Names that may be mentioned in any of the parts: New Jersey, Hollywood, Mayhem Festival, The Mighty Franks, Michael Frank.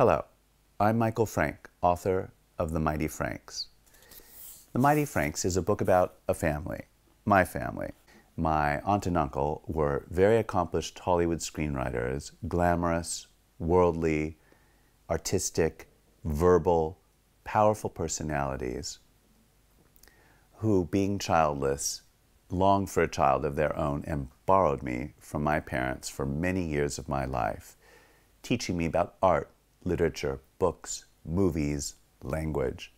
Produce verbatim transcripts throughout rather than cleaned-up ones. Hello, I'm Michael Frank, author of The Mighty Franks. The Mighty Franks is a book about a family, my family. My aunt and uncle were very accomplished Hollywood screenwriters, glamorous, worldly, artistic, verbal, powerful personalities who, being childless, longed for a child of their own and borrowed me from my parents for many years of my life, teaching me about art, literature, books, movies, language,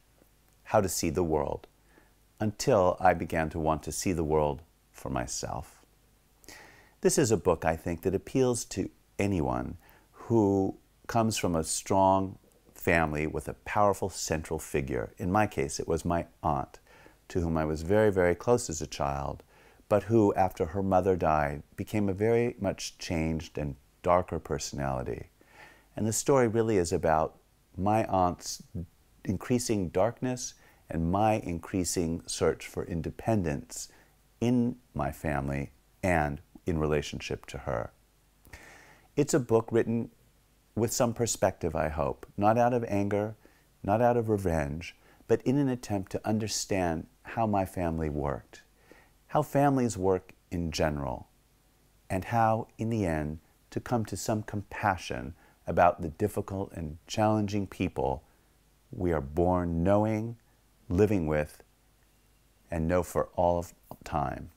how to see the world, until I began to want to see the world for myself. This is a book, I think, that appeals to anyone who comes from a strong family with a powerful central figure. In my case, it was my aunt, to whom I was very, very close as a child, but who, after her mother died, became a very much changed and darker personality. And the story really is about my aunt's increasing darkness and my increasing search for independence in my family and in relationship to her. It's a book written with some perspective, I hope, not out of anger, not out of revenge, but in an attempt to understand how my family worked, how families work in general, and how, in the end, to come to some compassion about the difficult and challenging people we are born knowing, living with, and know for all of time.